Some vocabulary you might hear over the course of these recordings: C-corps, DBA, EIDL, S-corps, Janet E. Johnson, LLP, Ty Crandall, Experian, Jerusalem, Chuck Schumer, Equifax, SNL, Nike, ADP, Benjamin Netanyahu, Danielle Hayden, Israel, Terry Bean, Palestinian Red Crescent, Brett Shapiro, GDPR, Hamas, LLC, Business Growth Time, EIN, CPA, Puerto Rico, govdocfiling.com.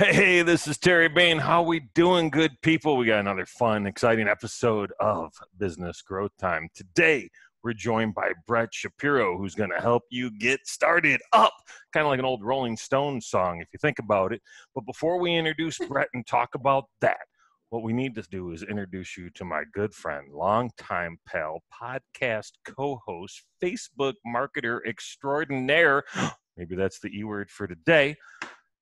Hey, this is Terry Bean. How we doing, good people? We got another fun, exciting episode of Business Growth Time. Today, we're joined by Brett Shapiro, who's going to help you get started up. Kind of like an old Rolling Stones song, if you think about it. But before we introduce Brett and talk about that, what we need to do is introduce you to my good friend, longtime pal, podcast co-host, Facebook marketer extraordinaire. Maybe that's the E word for today.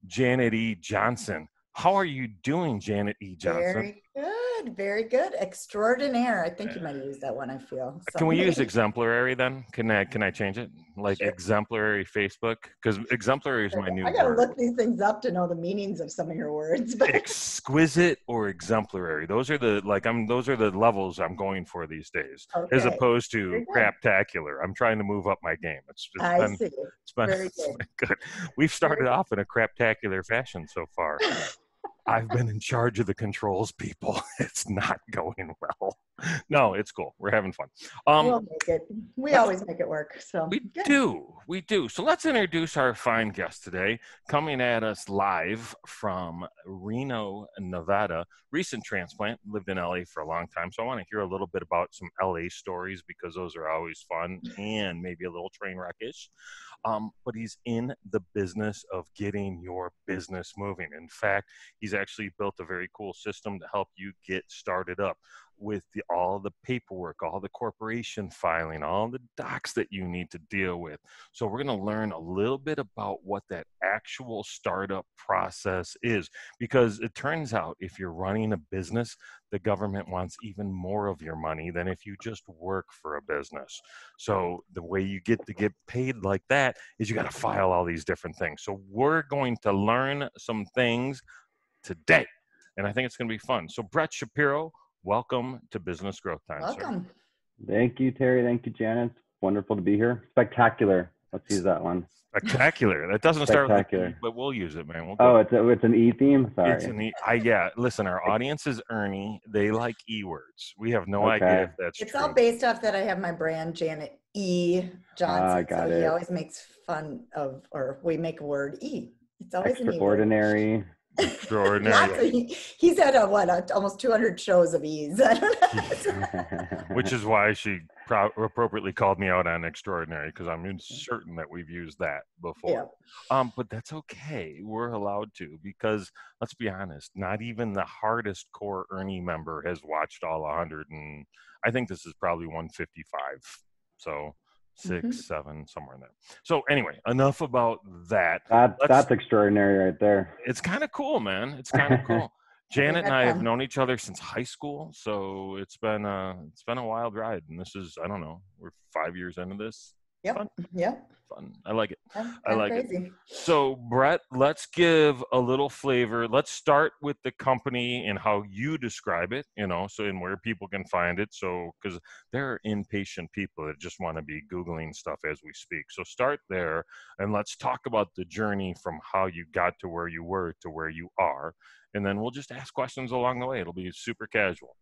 Janet E. Johnson. How are you doing, Janet E. Johnson? Very good. Very good. Extraordinaire. I think you might have used that one, I feel. So. Can we use exemplary then? Can I change it? Like sure. Exemplary Facebook? Because exemplary is my new word. I gotta look these things up to know the meanings of some of your words. But. Exquisite or exemplary. Those are the those are the levels I'm going for these days. Okay. As opposed to craptacular. I'm trying to move up my game. It's been good. We've started off in a craptacular fashion so far. I've been in charge of the controls, people. It's not going well. No, it's cool. We're having fun. We'll make it. We always make it work. So We do. So let's introduce our fine guest today, coming at us live from Reno, Nevada. Recent transplant. Lived in LA for a long time. So I want to hear a little bit about some LA stories because those are always fun and maybe a little train wreck-ish. But he's in the business of getting your business moving. In fact, he's actually built a very cool system to help you get started up with all the paperwork, all the corporation filing, all the docs that you need to deal with. So we're going to learn a little bit about what that actual startup process is, because it turns out if you're running a business, the government wants even more of your money than if you just work for a business. So the way you get to get paid like that is you got to file all these different things. So we're going to learn some things today, and I think it's going to be fun. So Brett Shapiro, welcome to Business Growth Time. Welcome. Sir. Thank you, Terry. Thank you, Janet. Wonderful to be here. Spectacular. Let's use that one. Spectacular. That doesn't start with an E, but we'll use it, man. It's an E theme? Sorry. It's an E. Yeah. Listen, our audience is Ernie. They like E words. We have no idea if that's true. It's all based off that I have my brand, Janet E. Johnson. He always makes fun of, or we make a word E. It's always extraordinary. An E word. Extraordinary. He's had almost 200 shows of E's. I don't know. Which is why she appropriately called me out on extraordinary, because I'm certain that we've used that before. Yeah. But that's okay. We're allowed to, because let's be honest, not even the hardest core Ernie member has watched all 100, and I think this is probably 155. So 6, 7, somewhere in there. So anyway, enough about that. That's extraordinary right there. It's kind of cool, man. It's kind of cool. Janet and I have known each other since high school, so it's been a wild ride. And this is, I don't know, we're 5 years into this. Yep. Yeah. Fun. I like it. I like it. So Brett, let's give a little flavor. Let's start with the company and how you describe it, and where people can find it. So, because there are impatient people that just want to be Googling stuff as we speak. So start there and let's talk about the journey from how you got to where you were to where you are. And then we'll just ask questions along the way. It'll be super casual.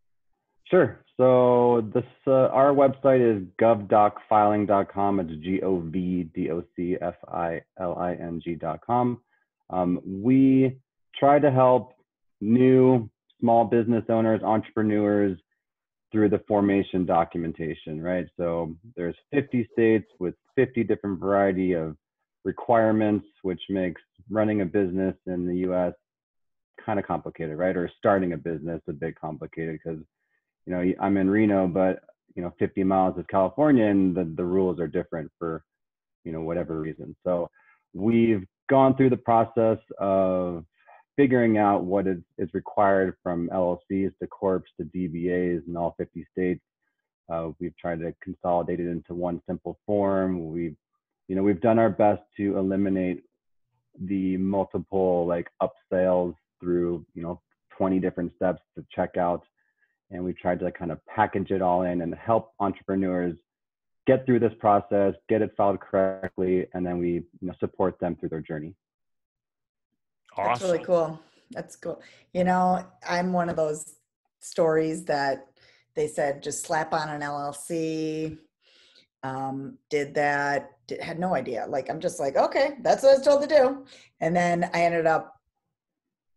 Sure. So our website is govdocfiling.com. It's govdocfiling.com. We try to help new small business owners, entrepreneurs through the formation documentation, right? So there's 50 states with 50 different variety of requirements, which makes running a business in the U.S. kind of complicated, right? Or starting a business a bit complicated because I'm in Reno, but 50 miles is California, and the rules are different for whatever reason. So we've gone through the process of figuring out what is required from LLCs to corps to DBAs in all 50 states. We've tried to consolidate it into one simple form. We've done our best to eliminate the multiple upsells through 20 different steps to checkout. And we've tried to kind of package it all in and help entrepreneurs get through this process, get it filed correctly, and then we support them through their journey. Awesome. That's really cool. That's cool. I'm one of those stories that they said, just slap on an LLC, did that, had no idea. I'm just okay, that's what I was told to do. And then I ended up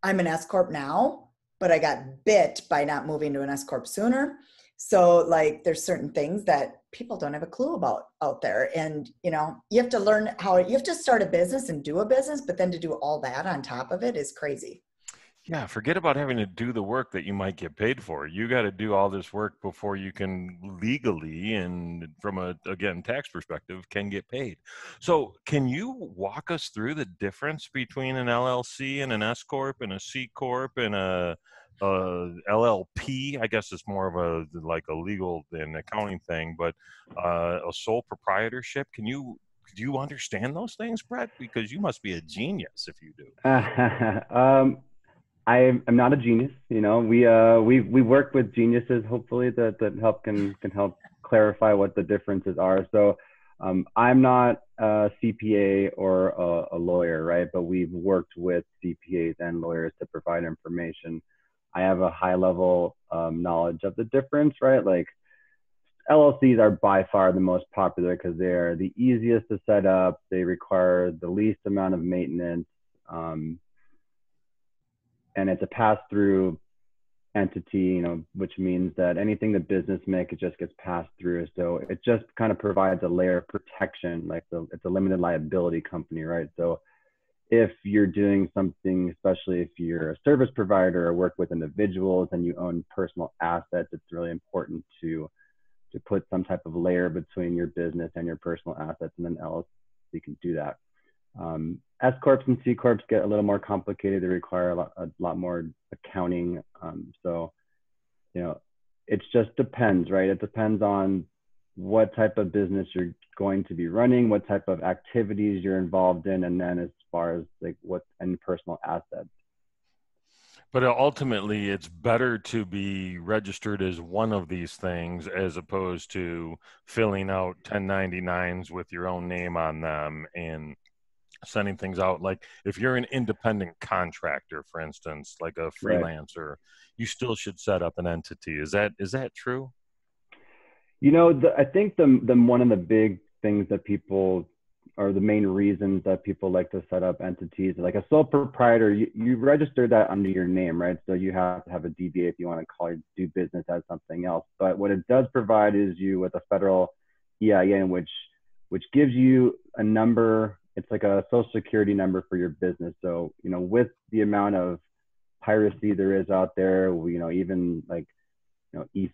I'm an S-corp now, but I got bit by not moving to an S-corp sooner. So like there's certain things that people don't have a clue about out there. And, you know, you have to learn how, you have to start a business and do a business, but then to do all that on top of it is crazy. Yeah. Forget about having to do the work that you might get paid for. You got to do all this work before you can legally, and from a, again, tax perspective, can get paid. So can you walk us through the difference between an LLC and an S-corp and a C-corp and a LLP? I guess it's more of a, like a legal and accounting thing, but a sole proprietorship. Can you, do you understand those things, Brett? Because you must be a genius if you do. I am not a genius, you know. We work with geniuses, hopefully, that can help clarify what the differences are. So I'm not a CPA or a lawyer, right? But we've worked with CPAs and lawyers to provide information. I have a high level knowledge of the difference, right? Like LLCs are by far the most popular because they're the easiest to set up. They require the least amount of maintenance. And it's a pass-through entity, you know, which means that anything the business makes, it just gets passed through. So it just kind of provides a layer of protection, like it's a limited liability company, right? So if you're doing something, especially if you're a service provider or work with individuals and you own personal assets, it's really important to put some type of layer between your business and your personal assets, and then LLC can do that. S-corps and C-corps get a little more complicated. They require a lot more accounting. So, you know, it just depends, right? It depends on what type of business you're going to be running, what type of activities you're involved in, and then as far as like what's in personal assets. But ultimately, it's better to be registered as one of these things as opposed to filling out 1099s with your own name on them and sending things out. Like if you're an independent contractor, for instance, like a freelancer, right, you still should set up an entity. Is that true? You know, I think the one of the big things that people, or the main reasons that people like to set up entities, like a sole proprietor, you register that under your name, right? So you have to have a DBA if you want to do business as something else. But what it does provide is you with a federal EIN, which gives you a number. It's like a social security number for your business. So, you know, with the amount of piracy there is out there, you know, even like, you know, it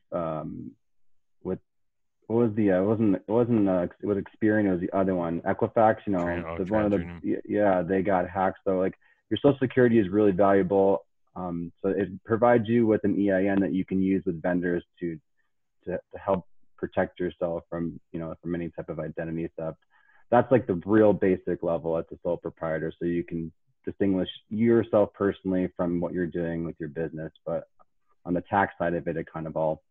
was Experian, it was the other one, Equifax, you know, they got hacked. So like your social security is really valuable. So it provides you with an EIN that you can use with vendors to help protect yourself from, you know, from any type of identity theft. That's like the real basic level at the sole proprietor. So you can distinguish yourself personally from what you're doing with your business. But on the tax side of it, it kind of all,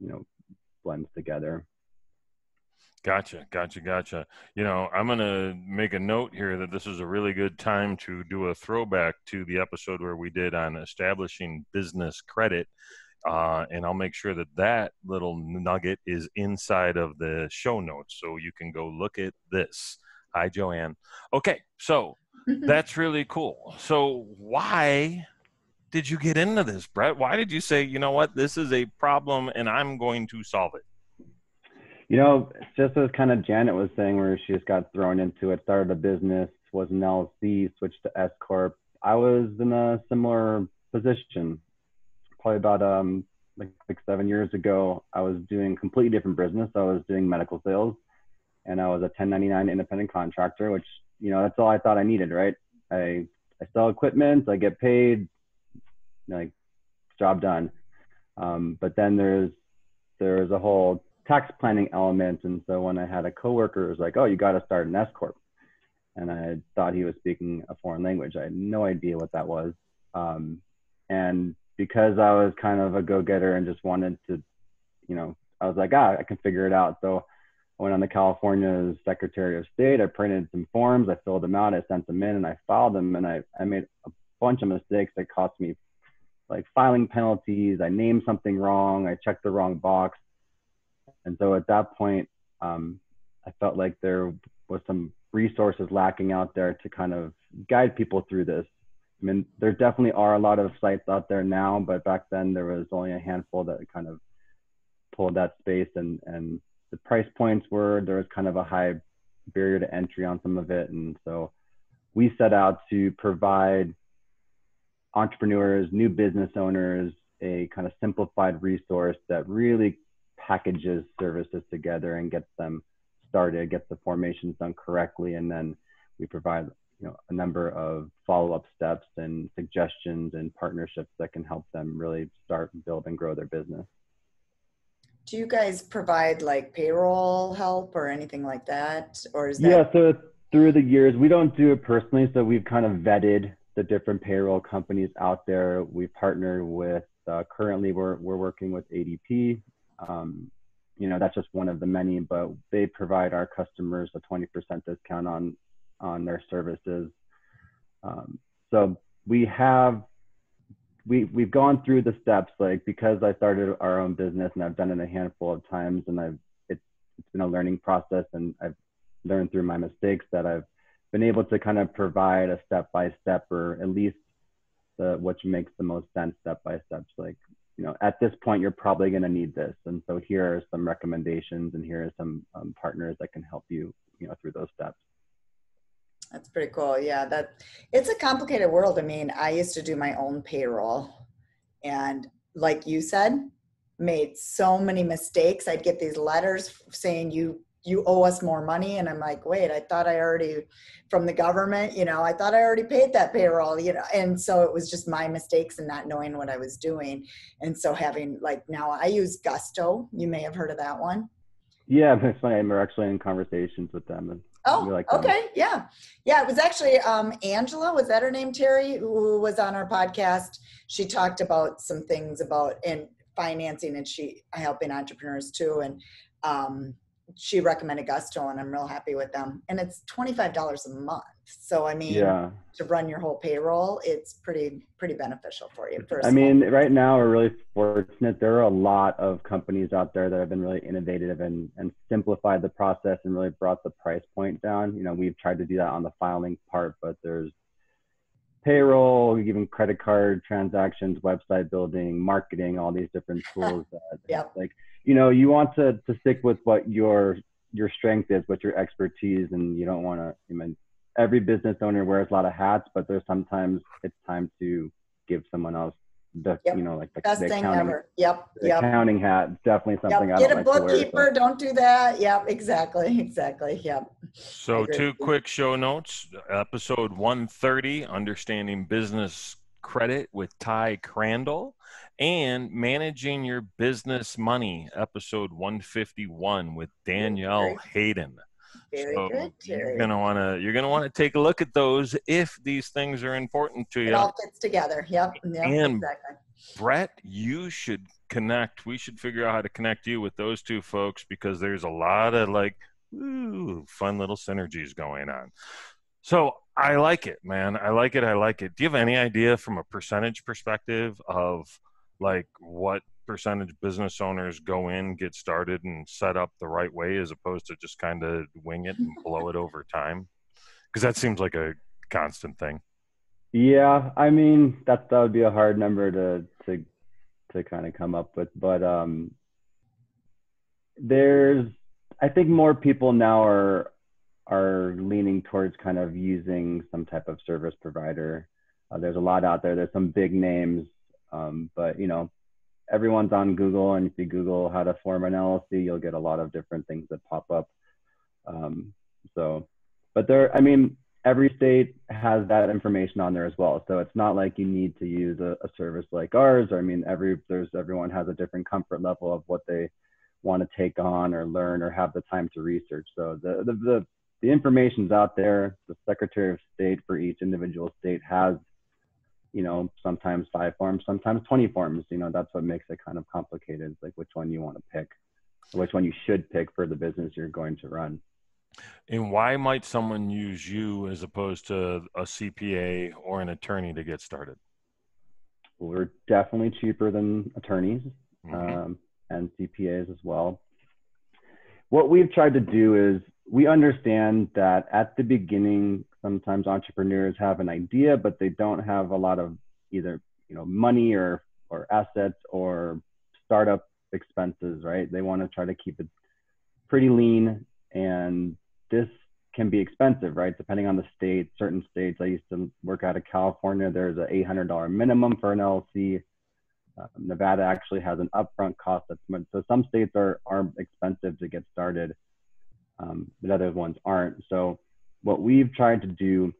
you know, blends together. Gotcha. You know, I'm going to make a note here that this is a really good time to do a throwback to the episode where we did on establishing business credit. And I'll make sure that little nugget is inside of the show notes, so you can go look at this. Hi, Joanne. Okay, so that's really cool. So why did you get into this, Brett? Why did you say, you know what, this is a problem and I'm going to solve it? You know, just as kind of Janet was saying, where she just got thrown into it, started a business, was an LLC, switched to S-corp. I was in a similar position. Probably about like 7 years ago, I was doing completely different business. I was doing medical sales, and I was a 1099 independent contractor, which, you know, that's all I thought I needed, right? I sell equipment, I get paid, like, job done. But then there's a whole tax planning element, and so when I had a coworker who was like, "Oh, you got to start an S-corp," and I thought he was speaking a foreign language. I had no idea what that was, and because I was kind of a go-getter and just wanted to, you know, I was like, I can figure it out. So I went on the California Secretary of State. I printed some forms. I filled them out. I sent them in, and I filed them. And I made a bunch of mistakes that cost me, like, filing penalties. I named something wrong. I checked the wrong box. And so at that point, I felt like there was some resources lacking out there to kind of guide people through this. I mean, there definitely are a lot of sites out there now, but back then there was only a handful that kind of pulled that space, and the price points were, there was kind of a high barrier to entry on some of it. And so we set out to provide entrepreneurs, new business owners, a kind of simplified resource that really packages services together and gets them started, gets the formations done correctly. And then we provide, you know, a number of follow-up steps and suggestions and partnerships that can help them really start, build, and grow their business. Do you guys provide like payroll help or anything like that? Or is that? Yeah, so through the years, we don't do it personally. So we've kind of vetted the different payroll companies out there. We've partnered with, currently we're working with ADP. You know, that's just one of the many, but they provide our customers a 20% discount on their services. So we have, we've gone through the steps, like, because I started our own business and I've done it a handful of times, and it's been a learning process, and I've learned through my mistakes that I've been able to kind of provide a step-by-step, or at least which makes the most sense step-by-step. Like, you know, at this point, you're probably going to need this. And so here are some recommendations, and here are some partners that can help you, you know, through those steps. That's pretty cool. Yeah, it's a complicated world. I mean, I used to do my own payroll, and like you said, made so many mistakes. I'd get these letters saying you owe us more money, and I'm like, wait, I thought I already, from the government, you know, I thought I already paid that payroll, you know. And so it was just my mistakes and not knowing what I was doing. And so having, like, now I use Gusto. You may have heard of that one. Yeah, it's funny. We're actually in conversations with them. And oh, like, okay. Yeah. Yeah. It was actually Angela, was that her name, Terry, who was on our podcast. She talked about some things about and financing, and she helping entrepreneurs too. And she recommended Gusto, and I'm real happy with them. And it's $25 a month. So, I mean, yeah, to run your whole payroll, it's pretty beneficial for you. I mean, right now we're really fortunate. There are a lot of companies out there that have been really innovative and simplified the process and really brought the price point down. You know, we've tried to do that on the filing part, but there's payroll, even credit card transactions, website building, marketing, all these different tools that yep. Like, you know, you want to stick with what your strength is, what your expertise, and you don't want to, I mean, every business owner wears a lot of hats, but there's sometimes it's time to give someone else the, yep. you know, like the, best the accounting, thing ever. Yep. The yep. accounting hat, definitely something yep. I don't like to wear. Get a bookkeeper, so. Don't do that. Yep, exactly. Yep. So two quick show notes, episode 130, Understanding Business Credit with Ty Crandall, and Managing Your Business Money, episode 151 with Danielle Hayden. Very so good, Terry. You're gonna wanna take a look at those if these things are important to you. It all fits together. Yep. And exactly. Brett, you should connect. We should figure out how to connect you with those two folks, because there's a lot of like fun little synergies going on. So I like it, man. I like it. Do you have any idea from a percentage perspective of like what percentage business owners go in, get started, and set up the right way, as opposed to just kind of wing it and blow it over time? Because that seems like a constant thing. Yeah, I mean, that would be a hard number to kind of come up with, but there's, I think more people now are leaning towards kind of using some type of service provider. There's a lot out there. There's some big names, but you know, everyone's on Google, and if you Google how to form an LLC, you'll get a lot of different things that pop up. But there, I mean, every state has that information on there as well. So it's not like you need to use a service like ours. Or, I mean, everyone has a different comfort level of what they want to take on or learn or have the time to research. So the information's out there. The Secretary of State for each individual state has, you know, sometimes 5 forms, sometimes 20 forms. You know, that's what makes it kind of complicated, like which one you want to pick, which one you should pick for the business you're going to run. And why might someone use you as opposed to a CPA or an attorney to get started? We're definitely cheaper than attorneys, mm-hmm. And CPAs as well. What we've tried to do is we understand that at the beginning, sometimes entrepreneurs have an idea, but they don't have a lot of either, money or assets or startup expenses, right? They want to try to keep it pretty lean, and this can be expensive, right? Depending on the state, certain states. I used to work out of California. There's an $800 minimum for an LLC. Nevada actually has an upfront cost. So some states are expensive to get started, but other ones aren't. So what we've tried to do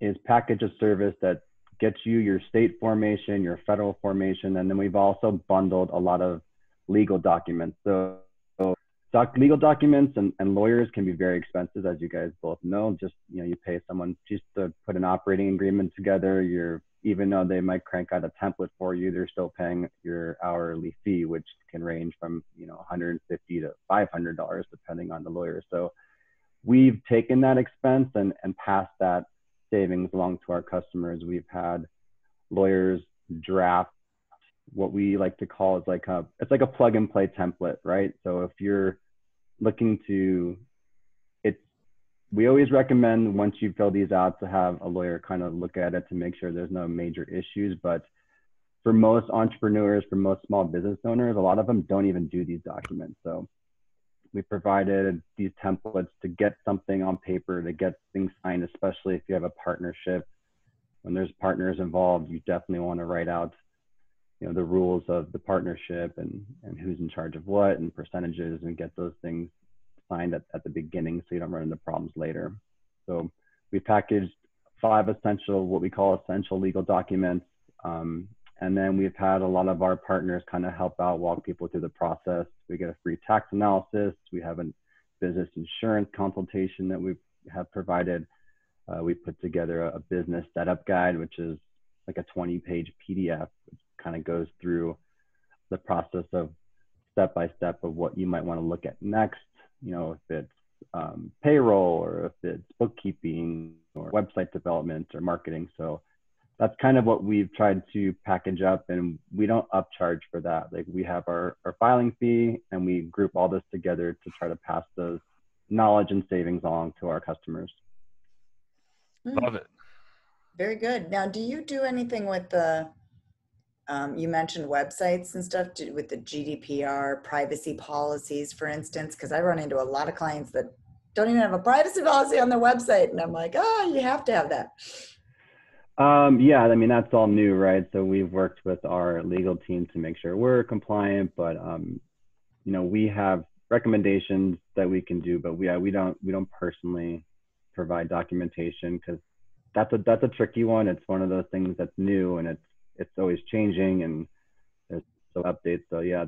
is package a service that gets you your state formation, your federal formation, and then we've also bundled a lot of legal documents. Legal documents and lawyers can be very expensive, as you guys both know. Just, you pay someone just to put an operating agreement together. Even though they might crank out a template for you, they're still paying your hourly fee, which can range from, $150 to $500, depending on the lawyer. So we've taken that expense and passed that savings along to our customers. We've had lawyers draft what we like to call it's like a plug and play template, right? So if you're looking to, we always recommend once you fill these out to have a lawyer kind of look at it to make sure there's no major issues. But for most entrepreneurs, for most small business owners, a lot of them don't even do these documents. So we provided these templates to get something on paper, to get things signed, especially if you have a partnership. When there's partners involved, you definitely want to write out the rules of the partnership and who's in charge of what and percentages, and get those things signed at the beginning so you don't run into problems later. So we packaged 5 essential, what we call essential legal documents. And then we've had a lot of our partners kind of help out, walk people through the process. We get a free tax analysis. We have a business insurance consultation that we have provided. We put together a business setup guide, which is like a 20-page PDF, which kind of goes through the process of step-by-step of what you might want to look at next. If it's payroll, or if it's bookkeeping or website development or marketing. So that's kind of what we've tried to package up, and we don't upcharge for that. Like, we have our filing fee, and we group all this together to try to pass those knowledge and savings along to our customers. Love it. Very good. Now, do you do anything with the, you mentioned websites and stuff with the GDPR privacy policies, for instance, because I run into a lot of clients that don't even have a privacy policy on their website. And I'm like, oh, you have to have that. Yeah, I mean, that's all new, right? So we've worked with our legal team to make sure we're compliant, but, we have recommendations that we can do, but we don't personally provide documentation, because that's a tricky one. It's one of those things that's new, and it's always changing, and there's still updates. So yeah,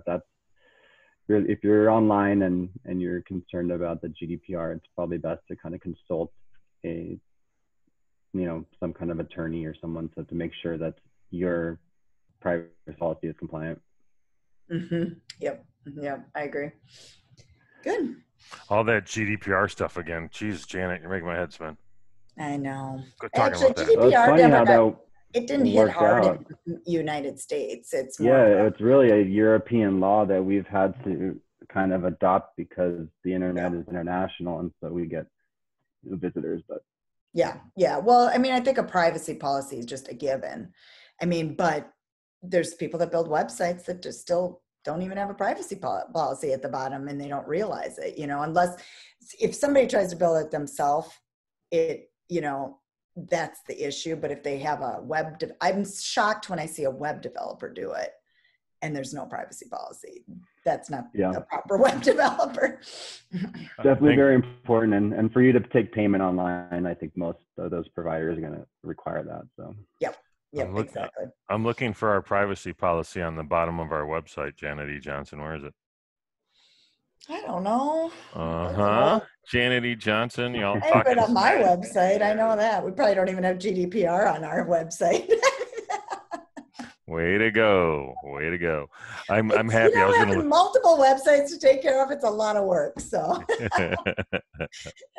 if you're online and you're concerned about the GDPR, it's probably best to kind of consult some kind of attorney or someone to make sure that your privacy policy is compliant. Mm-hmm. Yep. I agree. Good. All that GDPR stuff again. Jeez, Janet, you're making my head spin. I know. Actually, GDPR never It didn't hit hard out in the United States. It's more it's really a European law that we've had to kind of adopt, because the internet is international, and so we get visitors. But yeah. Well, I mean, I think a privacy policy is just a given. I mean, but there's people that build websites that just still don't even have a privacy policy at the bottom, and they don't realize it. Unless if somebody tries to build it themselves, that's the issue. But if they have a I'm shocked when I see a web developer do it and there's no privacy policy. That's not a proper web developer. Definitely very important. And for you to take payment online, I think most of those providers are going to require that. So Yep, exactly. I'm looking for our privacy policy on the bottom of our website, Janet E. Johnson. Where is it? I don't know. Janet E. Johnson, y'all. I put it on my website. I know that. We probably don't even have GDPR on our website. Way to go. I'm happy. I was having multiple websites to take care of. It's a lot of work. So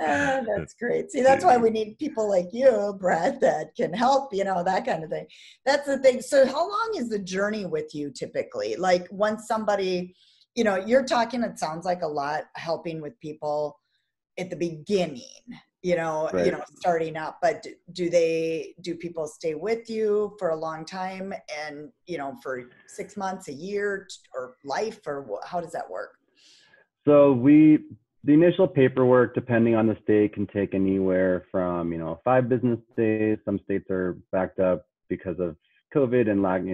that's great. See, that's why we need people like you, Brett, that can help, that kind of thing. That's the thing. So how long is the journey with you typically? Like, once somebody, you're talking, it sounds like a lot, helping with people at the beginning, you know, starting up, but do people stay with you for a long time and, you know, for 6 months, a year or life, or how does that work? So the initial paperwork, depending on the state, can take anywhere from, 5 business days. Some states are backed up because of COVID and lag,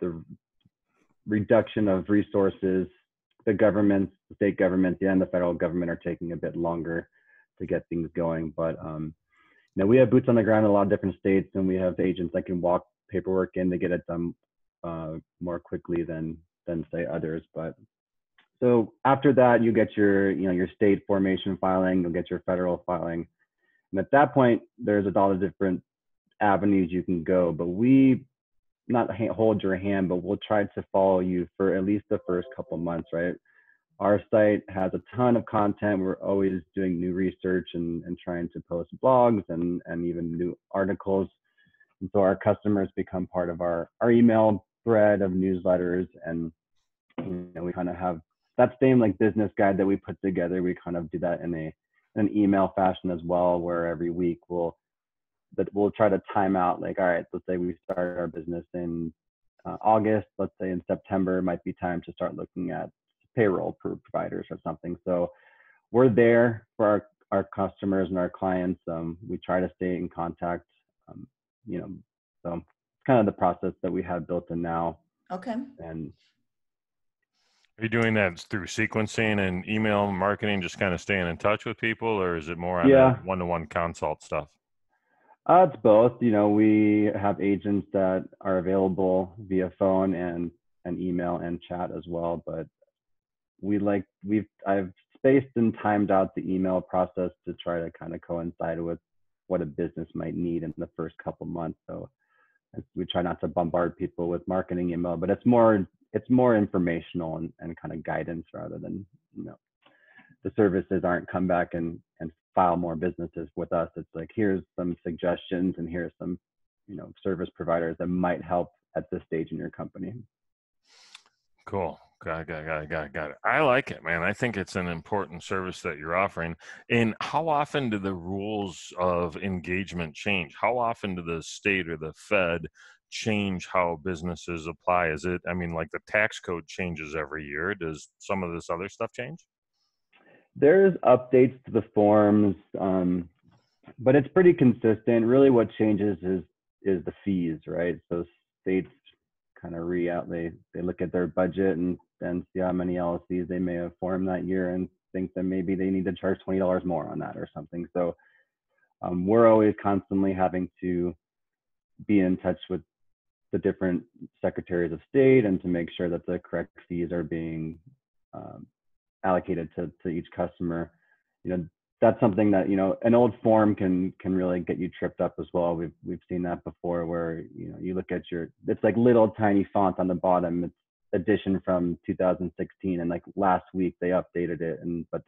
the reduction of resources. The governments, the state government, and the federal government are taking a bit longer to get things going. But we have boots on the ground in a lot of different states, and we have agents that can walk paperwork in to get it done more quickly than say others. But so after that, you get your your state formation filing, you'll get your federal filing, and at that point, there's a lot of different avenues you can go. But we not hold your hand, but we'll try to follow you for at least the first couple months, right? Our site has a ton of content. We're always doing new research and trying to post blogs and even new articles. And so our customers become part of our email thread of newsletters. And we kind of have that same business guide that we put together. We kind of do that in an email fashion as well, where every week we'll try to time out, all right, let's say we start our business in August, let's say in September might be time to start looking at payroll providers or something. So we're there for our customers and our clients. We try to stay in contact, so it's kind of the process that we have built in now. Okay. And are you doing that through sequencing and email marketing, just kind of staying in touch with people, or is it more on one-to-one consult stuff? It's both. We have agents that are available via phone and email and chat as well. But I've spaced and timed out the email process to try to kind of coincide with what a business might need in the first couple months. So we try not to bombard people with marketing email, but it's more informational and kind of guidance rather than the services aren't come back and file more businesses with us. It's here's some suggestions and here's some, service providers that might help at this stage in your company. Cool. Got it. I like it, man. I think it's an important service that you're offering. And how often do the rules of engagement change? How often do the state or the Fed change how businesses apply? Is it, the tax code changes every year. Does some of this other stuff change? There's updates to the forms, but it's pretty consistent. Really what changes is the fees, right? So states kind of they look at their budget and see how many LLCs they may have formed that year and think that maybe they need to charge $20 more on that or something. So we're always constantly having to be in touch with the different secretaries of state and to make sure that the correct fees are being allocated to each customer. That's something that an old form can really get you tripped up as well. We've seen that before, where you look at it's little tiny font on the bottom. It's edition from 2016, and last week they updated it, but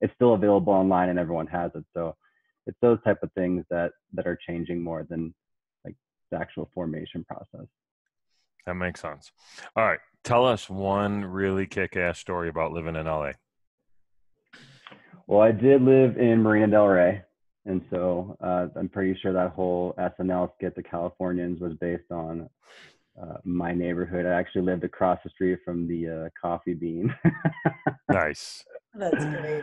it's still available online and everyone has it. So it's those type of things that are changing more than the actual formation process. That makes sense. All right. Tell us one really kick-ass story about living in LA. Well, I did live in Marina del Rey, and so I'm pretty sure that whole SNL skit, The Californians, was based on my neighborhood. I actually lived across the street from the Coffee Bean. Nice. That's great.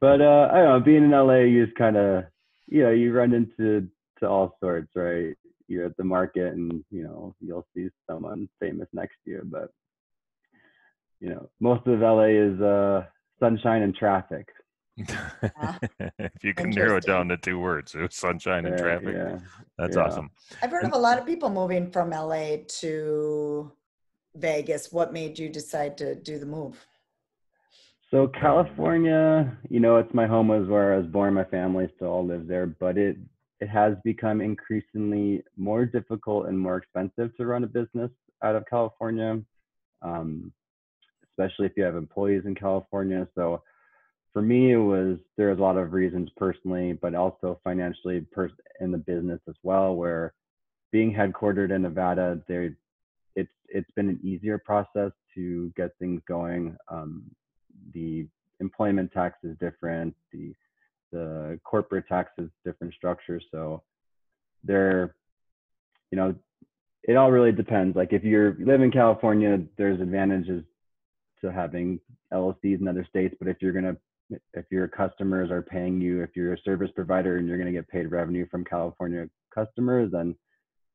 But I don't know, being in LA, you just kind of, you run into all sorts, right? You're at the market and, you'll see someone famous next to you. But, most of LA is sunshine and traffic. If you can narrow it down to 2 words, it was sunshine and traffic. Yeah. That's awesome. I've heard of a lot of people moving from LA to Vegas. What made you decide to do the move? So California, it's my home, is where I was born. My family still all lives there, but it has become increasingly more difficult and more expensive to run a business out of California, especially if you have employees in California. So for me, there was a lot of reasons personally, but also financially in the business as well, where being headquartered in Nevada, it's been an easier process to get things going. The employment tax is different, the corporate tax is different structure. So they're, you know, it all really depends. Like if you're live in California, there's advantages to having LLCs in other states, but if your customers are paying you, if you're a service provider and you're going to get paid revenue from California customers, then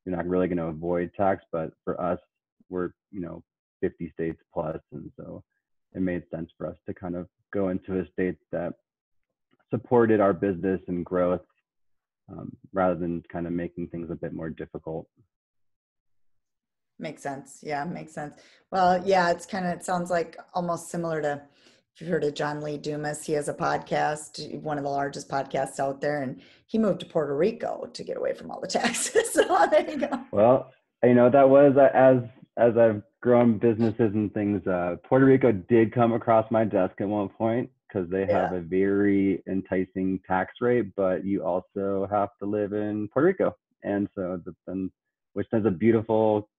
you're not really going to avoid tax. But for us, we're, you know, 50 states plus, and so it made sense for us to kind of go into a state that supported our business and growth, rather than kind of making things a bit more difficult. Makes sense. Yeah, makes sense. Well, yeah, it's kind of, it sounds like almost similar to, if you've heard of John Lee Dumas, he has a podcast, one of the largest podcasts out there, and he moved to Puerto Rico to get away from all the taxes. So there you go. Well, you know, that was, as I've grown businesses and things, Puerto Rico did come across my desk at one point because they have a very enticing tax rate, but you also have to live in Puerto Rico. And so, which is a beautiful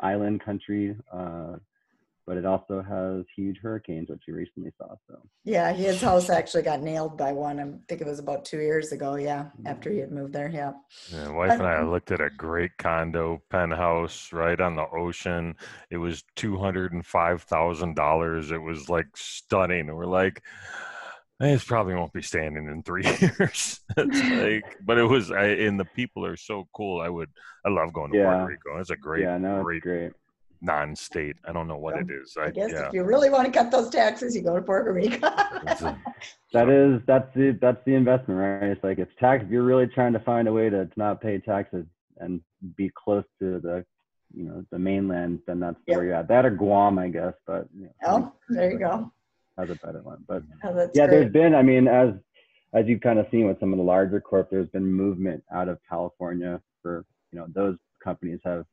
island country, but it also has huge hurricanes, which you recently saw. So yeah, his house actually got nailed by one. I think it was about 2 years ago. Yeah, after he had moved there. Yeah. Yeah, wife and I looked at a great condo penthouse right on the ocean. It was $205,000. It was like stunning. And we're like, this probably won't be standing in 3 years. It's like, but it was, and the people are so cool. I love going to Puerto Rico. It's a great, great non-state. I don't know what it is. I guess if you really want to cut those taxes, you go to Puerto Rico. That's the investment, right? It's like, it's tax. If you're really trying to find a way to not pay taxes and be close to the, you know, the mainland, then that's where you're at. That or Guam, I guess. But you know, there you go. That's a better one. But great. There's been, I mean, as you've kind of seen with some of the larger corp, there's been movement out of California for, you know, those companies have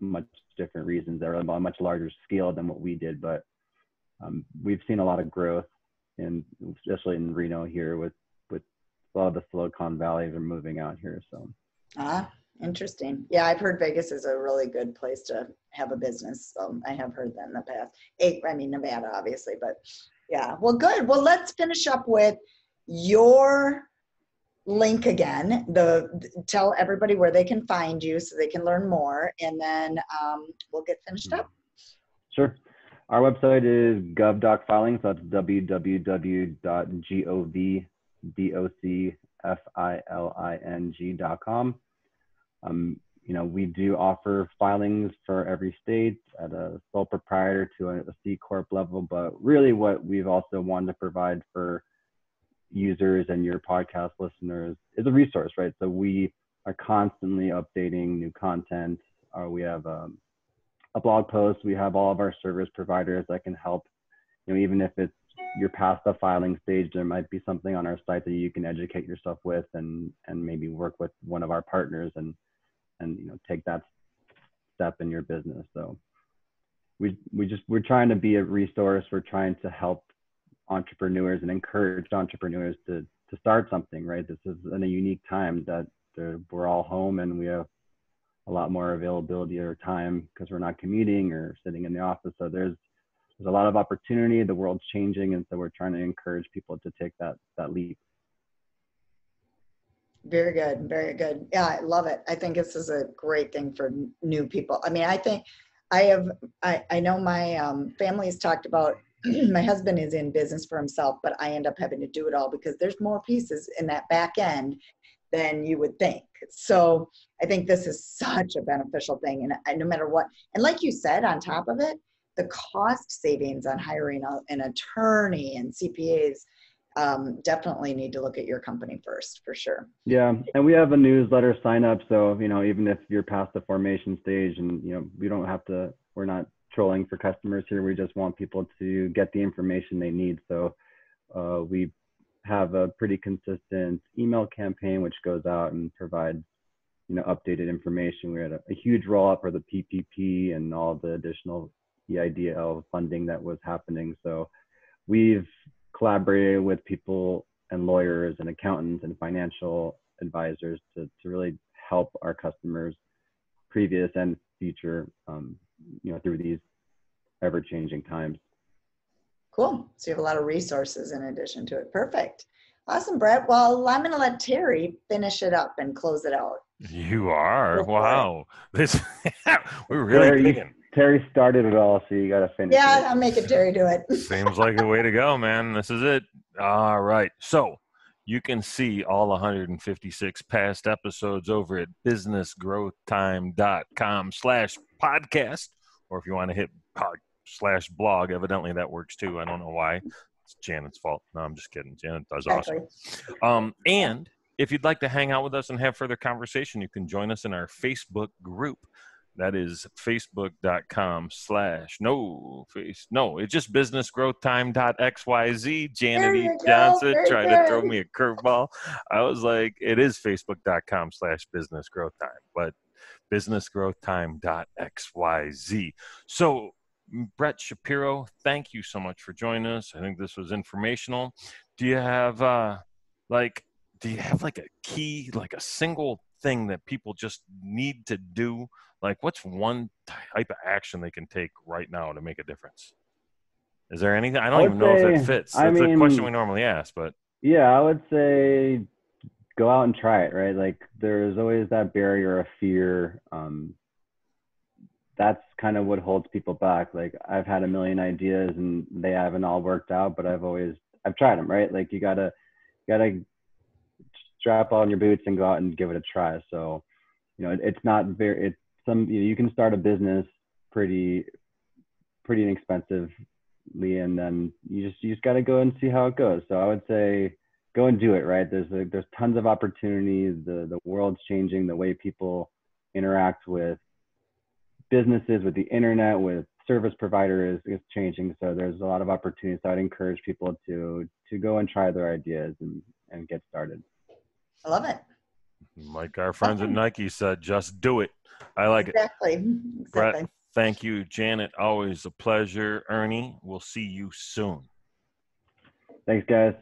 much different reasons. They're on a much larger scale than what we did, but we've seen a lot of growth, and especially in Reno here with a lot of the Silicon Valley are moving out here. So interesting. Yeah, I've heard Vegas is a really good place to have a business. So I have heard that in the past. Nevada, obviously, but yeah. Well, good. Well, let's finish up with your link again. Tell everybody where they can find you so they can learn more, and then we'll get finished up. Sure. Our website is govdocfiling. So that's www.govdocfiling.com. You know, we do offer filings for every state at a sole proprietor to a C-corp level, but really what we've also wanted to provide for users and your podcast listeners is a resource, right? So we are constantly updating new content. We have a blog post. We have all of our service providers that can help, you know, even if it's you're past the filing stage, there might be something on our site that you can educate yourself with, and maybe work with one of our partners and you know, take that step in your business. So we're trying to be a resource. We're trying to help entrepreneurs and encourage entrepreneurs to start something, right? This is in a unique time that we're all home and we have a lot more availability or time because we're not commuting or sitting in the office. So there's a lot of opportunity, the world's changing, and so we're trying to encourage people to take that leap. Very good, very good. Yeah, I love it. I think this is a great thing for new people. I mean, I think I know my family's talked about, my husband is in business for himself, but I end up having to do it all because there's more pieces in that back end than you would think. So I think this is such a beneficial thing, and no matter what, and like you said, on top of it, the cost savings on hiring an attorney and CPAs, definitely need to look at your company first, for sure. Yeah, and we have a newsletter sign up. So, you know, even if you're past the formation stage and, you know, we're not trolling for customers here. We just want people to get the information they need. So we have a pretty consistent email campaign, which goes out and provides, you know, updated information. We had a huge roll up for the PPP and all the additional EIDL funding that was happening. So we've collaborated with people and lawyers and accountants and financial advisors to really help our customers, previous and future, you know, through these ever-changing times. Cool. So you have a lot of resources in addition to it. Perfect. Awesome, Brett. Well, I'm going to let Terry finish it up and close it out. You are. Wow. This we're really thinking. Terry started it all, so you got to finish it. Yeah, I'll make it Terry do it. Seems like the way to go, man. This is it. All right. So you can see all 156 past episodes over at businessgrowthtime.com/podcast, or if you want to hit /blog, evidently that works too. I don't know why. It's Janet's fault. No, I'm just kidding. Janet does awesome. And if you'd like to hang out with us and have further conversation, you can join us in our Facebook group. That is facebook.com/it's just businessgrowthtime.xyz. Janet E. Johnson tried to throw me a curveball. I was like, it is facebook.com/businessgrowthtime, but businessgrowthtime.xyz. So Brett Shapiro, thank you so much for joining us. I think this was informational. Do you have like a key, like a single thing that people just need to do? Like, what's one type of action they can take right now to make a difference? Is there anything? I don't even know if it fits. That's a question we normally ask, but. Yeah, I would say go out and try it, right? Like, there's always that barrier of fear. That's kind of what holds people back. Like, I've had a million ideas and they haven't all worked out, but I've tried them, right? Like, you gotta strap on your boots and go out and give it a try. So, you know, you can start a business pretty inexpensively, and then you just got to go and see how it goes. So I would say go and do it, right? There's tons of opportunities. The world's changing, the way people interact with businesses, with the internet, with service providers is changing. So there's a lot of opportunities. So I'd encourage people to go and try their ideas and get started. I love it. Like our friends at Nike said, just do it. I like it. Exactly. Brett, thank you. Janet, always a pleasure. Ernie, we'll see you soon. Thanks, guys.